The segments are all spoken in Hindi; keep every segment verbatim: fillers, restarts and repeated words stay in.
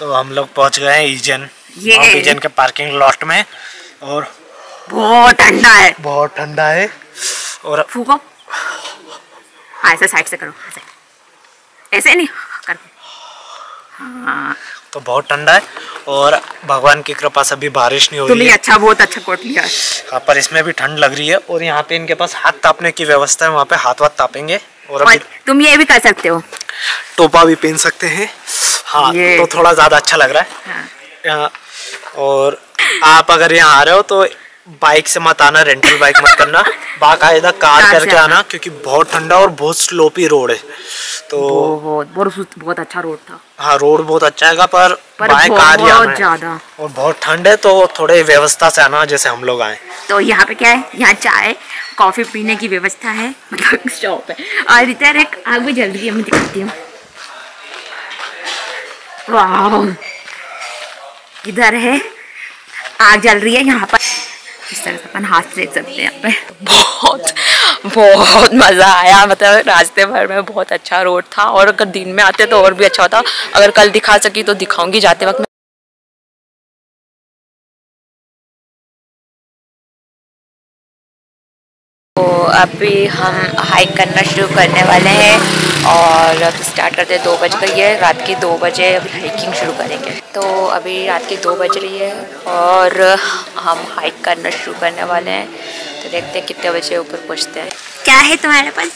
तो हम लोग पहुंच गए हैं इजन इजन के पार्किंग लॉट में और बहुत ठंडा है बहुत ठंडा है और फूको हाँ ऐसे साइड से करो ऐसे नहीं करो हाँ। तो बहुत ठंडा है और भगवान की कृपा से अभी बारिश नहीं हो रही है। अच्छा बहुत अच्छा कोट लिया हाँ पर इसमें भी ठंड लग रही है और यहाँ पे इनके पास हाथ तापने की व्यवस्था है वहाँ पे हाथ वाथ तापेंगे और, और तुम ये भी कर सकते हो टोपा भी पहन सकते हैं हाँ तो थोड़ा ज्यादा अच्छा लग रहा है हाँ। और आप अगर यहाँ आ रहे हो तो बाइक से मत आना रेंटल बाइक मत करना बाकायदा कार करके आना क्योंकि बहुत ठंडा और बहुत स्लोपी रोड है तो बहुत बहुत बहुत अच्छा रोड था हाँ रोड बहुत अच्छा है पर बाइक कार बहुत ज्यादा और बहुत ठंड है तो थोड़े व्यवस्था से आना जैसे हम लोग आए। तो यहाँ पे क्या है यहाँ चाय कॉफी पीने की व्यवस्था है मतलब शॉप है और इधर एक आग भी जल रही है मैं दिखाती हूँ वाह इधर है आग जल रही है यहाँ पर इस तरह से अपन हाथ देख सकते हैं यहाँ पे बहुत बहुत मज़ा आया मतलब रास्ते भर में बहुत अच्छा रोड था और अगर दिन में आते तो और भी अच्छा होता अगर कल दिखा सकी तो दिखाऊंगी जाते वक्त। तो अभी हम हाइक करना शुरू करने वाले हैं और अब स्टार्ट करते हैं दो बज गई है रात की दो बजे अभी हाइकिंग शुरू करेंगे। तो अभी रात की दो बज रही है और हम हाइक करना शुरू करने वाले हैं तो देखते हैं कितने बजे ऊपर पहुंचते हैं। क्या है तुम्हारे पास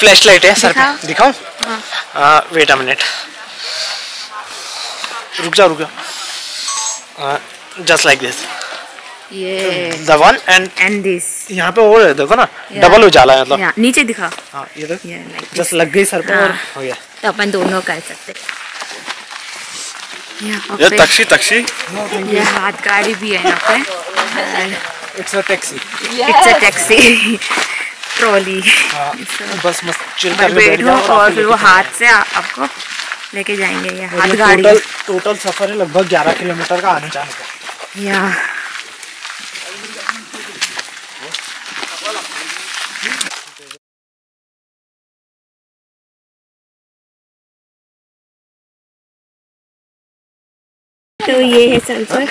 फ्लैश लाइट है सर पे दिखाऊं हाँ। वेट अ मिनट रुक जाओ रुक जाओ जस्ट लाइक दिस ये the one and and this यहाँ पे और देखो ना डबल उजाला है मतलब नीचे दिखा हाँ ये देखो जस्ट लग गई सर पे और हो गया तो अपन दोनों कर सकते हैं। ये टैक्सी टैक्सी ये हाथ गाड़ी भी है यहाँ पे it's a taxi it's a taxi trolley बस मस्त चिल कर बैठ जाओ और फिर वो हाथ से आपको लेके जाएंगे ये हाथ गाड़ी। टोटल टोटल सफर है लगभग ग्यारह किलोमीटर का आने जाने का यहाँ तो ये है सनफर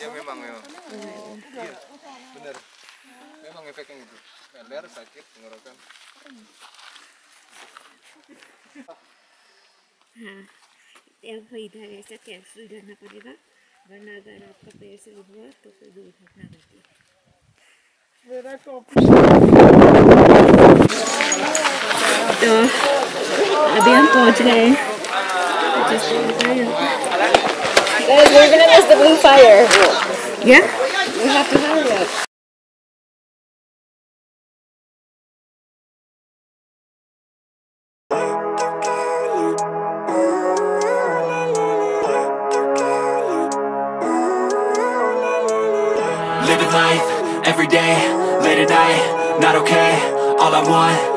ya memang memang ya, benar memang efeknya itu meler sakit tenggorokan हाँ तेल को इधर ऐसा कैप्सूल डालना पड़ेगा वरना अगर आपका पैर से उठवा तो फिर दूर हटना पड़ती है। मेरा तो अभी हम पहुंच गए हैं guys we're gonna miss the blue fire yeah we have to hurry up living life every day late at night not okay all I want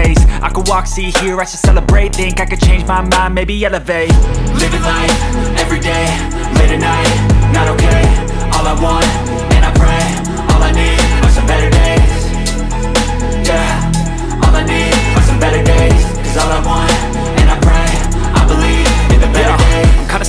days. I could walk, see, hear, I should celebrate. Think I could change my mind, maybe elevate. Living life, everyday, late at night, not okay. All I want, and I pray. All I need are some better days. Yeah, all I need are some better days. Cause all I want, and I pray. I believe in the better yeah. days. I'm kinda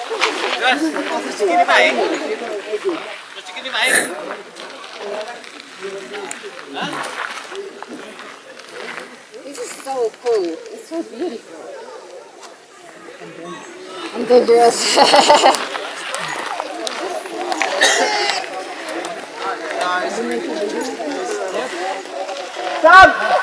This is so cool. It's so beautiful. I'm the dress. Stop!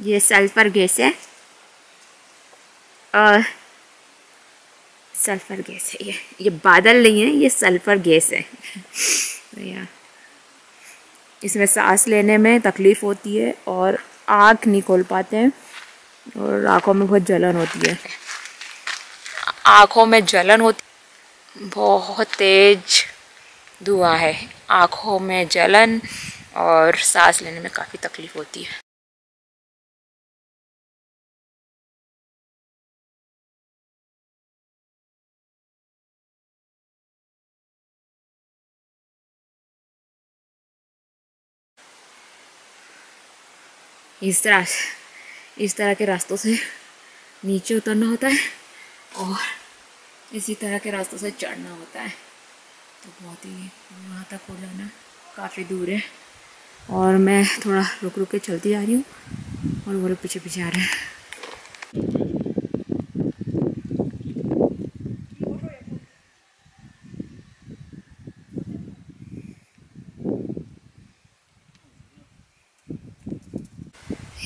Yes, sulfur gas है और सल्फर गैस है ये ये बादल नहीं है, ये सल्फर गैस है। या इसमें सांस लेने में तकलीफ़ होती है और आँख नहीं खोल पाते हैं और आँखों में बहुत जलन होती है। आँखों में जलन होती बहुत तेज धुआं है, आँखों में जलन और सांस लेने में काफ़ी तकलीफ़ होती है। इस तरह इस तरह के रास्तों से नीचे उतरना होता है और इसी तरह के रास्तों से चढ़ना होता है, तो बहुत ही वहाँ तक हो जाना काफ़ी दूर है और मैं थोड़ा रुक रुक के चलती जा रही हूँ और वो लोग पीछे पीछे आ रहे हैं।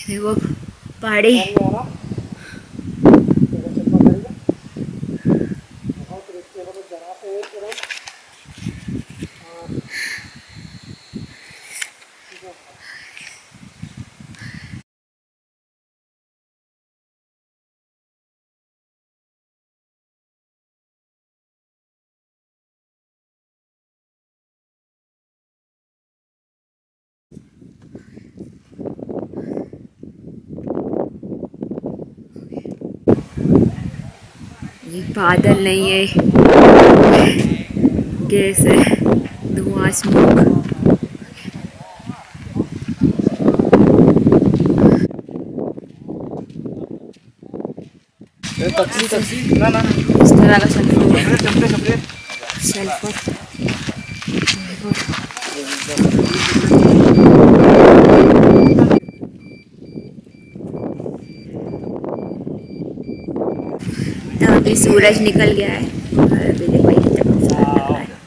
देखो पहाड़ी बादल नहीं है, गैस है, धुआं स्मोक। यहाँ पे सूरज निकल गया है और अभी देखो कितना प्यारा लग रहा है।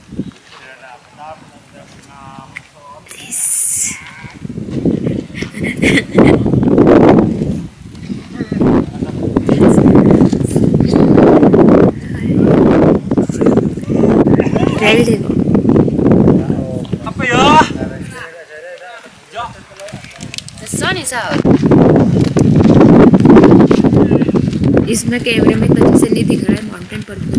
The sun is out. इसमें कैमरे में अच्छे से नहीं दिख रहा है माउंटेन पर।